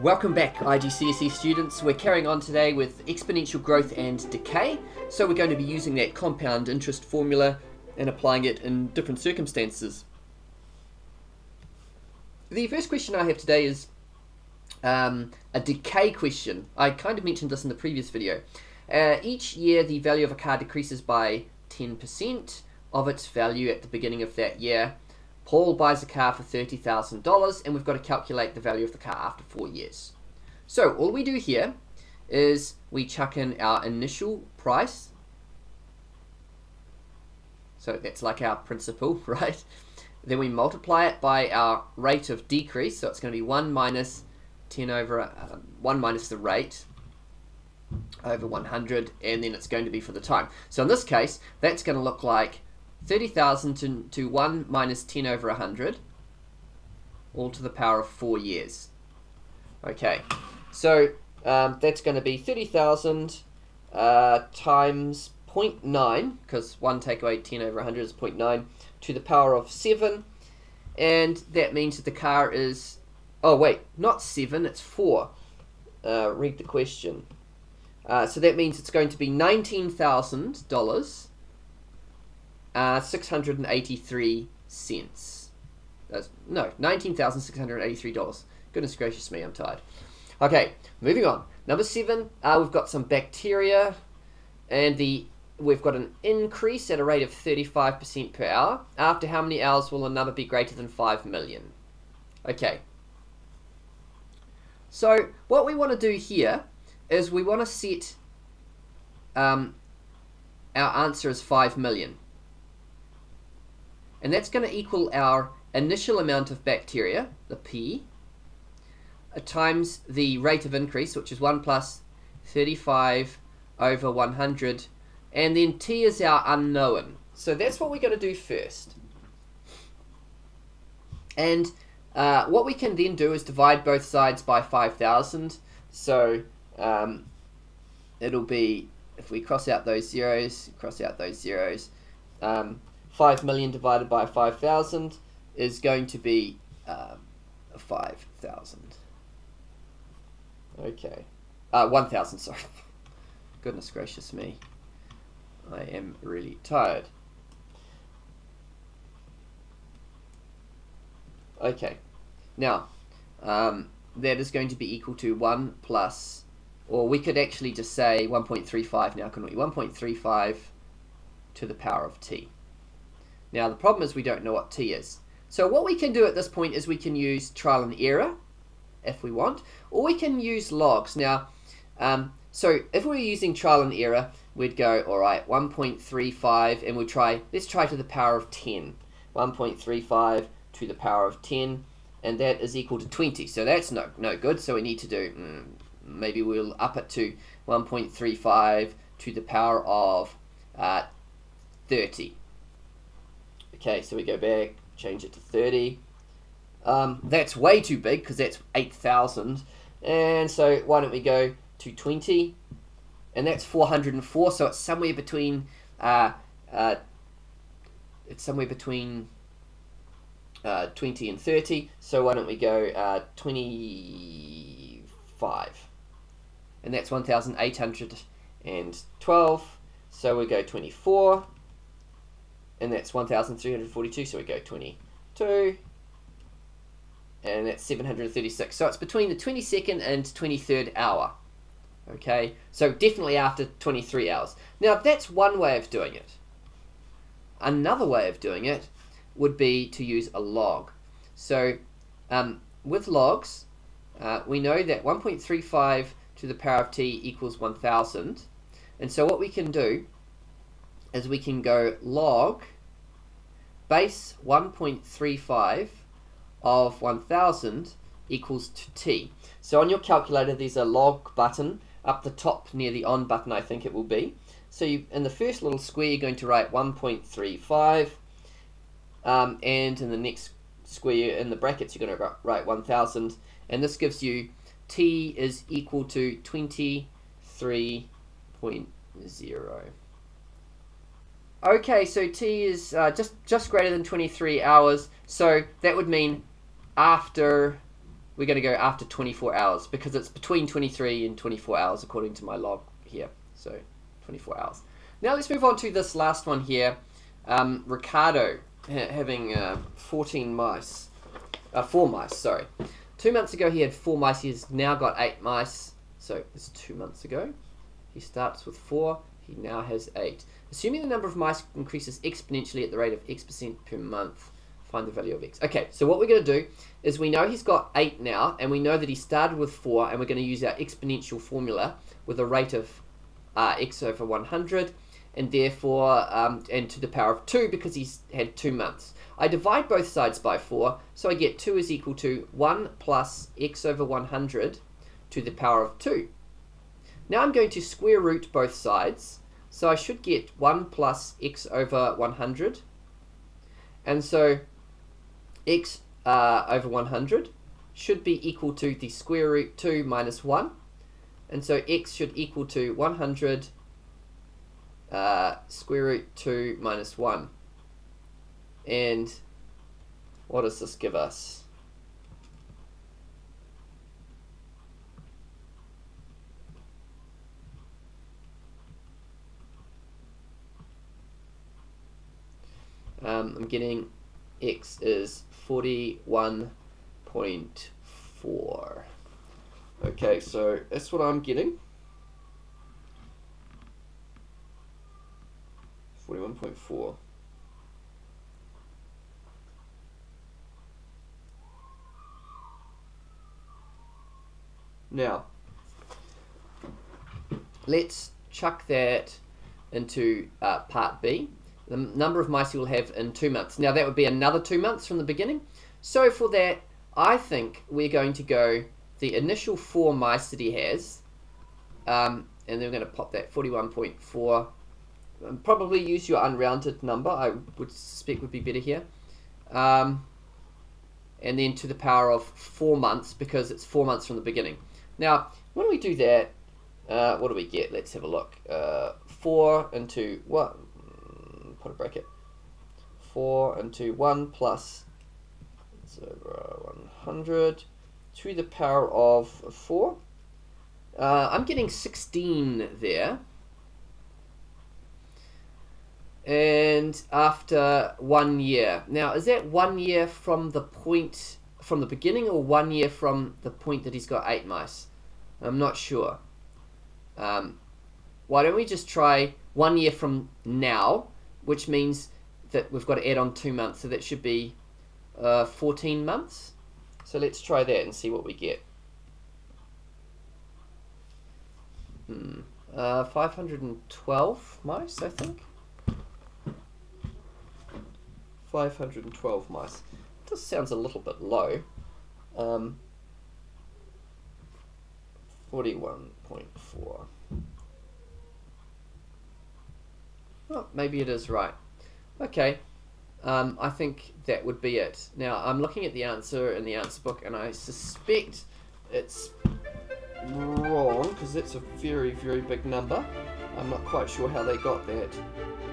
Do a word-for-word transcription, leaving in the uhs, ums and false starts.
Welcome back, I G C S E students. We're carrying on today with exponential growth and decay. So we're going to be using that compound interest formula and applying it in different circumstances. The first question I have today is um, a decay question. I kind of mentioned this in the previous video. Uh, each year the value of a car decreases by ten percent of its value at the beginning of that year. Paul buys a car for thirty thousand dollars, and we've got to calculate the value of the car after four years. So all we do here is we chuck in our initial price. So that's like our principal, right? Then we multiply it by our rate of decrease. So it's going to be one minus ten over, um, one minus the rate over one hundred, and then it's going to be for the time. So in this case, that's going to look like thirty thousand to, to one minus ten over one hundred, all to the power of four years. Okay, so um, that's going to be thirty thousand uh, times zero point nine, because one take away ten over one hundred is zero point nine, to the power of seven. And that means that the car is, oh wait, not seven, it's four. Uh, read the question. Uh, so that means it's going to be nineteen thousand dollars. Uh, six hundred eighty-three cents. That's, no, nineteen thousand six hundred eighty-three dollars. Goodness gracious me, I'm tired. Okay, moving on. Number seven, uh, we've got some bacteria, and the we've got an increase at a rate of thirty-five percent per hour. After how many hours will another be greater than five million? Okay. So, what we want to do here is we want to set um, our answer as five million. And that's going to equal our initial amount of bacteria, the P, times the rate of increase, which is one plus thirty-five over one hundred. And then T is our unknown. So that's what we're going to do first. And uh, what we can then do is divide both sides by five thousand. So um, it'll be, if we cross out those zeros, cross out those zeros, um, five million divided by five thousand is going to be um, five thousand. Okay. Uh, one thousand, sorry. Goodness gracious me. I am really tired. Okay. Now, um, that is going to be equal to one plus, or we could actually just say one point three five now, couldn't we? one point three five to the power of t. Now the problem is we don't know what t is. So what we can do at this point is we can use trial and error if we want, or we can use logs. Now, um, so if we're using trial and error, we'd go, all right, one point three five, and we'll try, let's try to the power of ten. one point three five to the power of ten, and that is equal to twenty. So that's no, no good, so we need to do, mm, maybe we'll up it to one point three five to the power of uh, thirty. Okay, so we go back, change it to thirty. Um, that's way too big because that's eight thousand. And so why don't we go to twenty? And that's four hundred and four, so it's somewhere between uh, uh, it's somewhere between uh, twenty and thirty. So why don't we go uh, twenty-five? And that's one thousand eight hundred twelve. So we go twenty-four. And that's one thousand three hundred forty-two, so we go twenty-two, and that's seven hundred thirty-six. So it's between the twenty-second and twenty-third hour. Okay, so definitely after twenty-three hours. Now that's one way of doing it. Another way of doing it would be to use a log. So um, with logs, uh, we know that one point three five to the power of t equals one thousand, and so what we can do is we can go log base one point three five of one thousand equals to t. So on your calculator there's a log button up the top near the on button, I think it will be. So you, in the first little square you're going to write one point three five, um, and in the next square in the brackets you're going to write one thousand, and this gives you t is equal to twenty-three point zero. Okay, so t is uh, just just greater than twenty-three hours, so that would mean after we're going to go after twenty-four hours because it's between twenty-three and twenty-four hours according to my log here. So twenty-four hours. Now let's move on to this last one here. Um, Ricardo ha having uh, fourteen mice. Uh, four mice, sorry. Two months ago he had four mice. He has now got eight mice. So it's two months ago. He starts with four. He now has eight. Assuming the number of mice increases exponentially at the rate of x percent per month, find the value of x. Okay, so what we're going to do is we know he's got eight now, and we know that he started with four, and we're going to use our exponential formula with a rate of uh, x over one hundred, and therefore, um, and to the power of two, because he's had two months. I divide both sides by four, so I get two is equal to one plus x over one hundred to the power of two. Now I'm going to square root both sides, so I should get one plus x over one hundred, and so x uh, over one hundred should be equal to the square root two minus one, and so x should equal to one hundred uh, square root two minus one. And what does this give us? Um, I'm getting x is forty-one point four. Okay, so that's what I'm getting. forty-one point four. Now, let's chuck that into uh, part B. The number of mice you'll have in two months. Now that would be another two months from the beginning. So for that, I think we're going to go the initial four mice that he has, um, and then we're going to pop that forty-one point four. Probably use your unrounded number, I would suspect would be better here. Um, and then to the power of four months, because it's four months from the beginning. Now, when we do that, uh, what do we get? Let's have a look. Uh, four into what? Put a bracket. four into one plus one hundred to the power of four. Uh, I'm getting sixteen there. And after one year. Now, is that one year from the point, from the beginning, or one year from the point that he's got eight mice? I'm not sure. Um, why don't we just try one year from now? Which means that we've got to add on two months, so that should be uh, fourteen months. So let's try that and see what we get. Hmm. Uh, five hundred twelve mice, I think. five hundred twelve mice. This sounds a little bit low. Um, forty-one point four. Oh, maybe it is right. Okay, um, I think that would be it. Now, I'm looking at the answer in the answer book, and I suspect it's wrong, because that's a very, very big number. I'm not quite sure how they got that.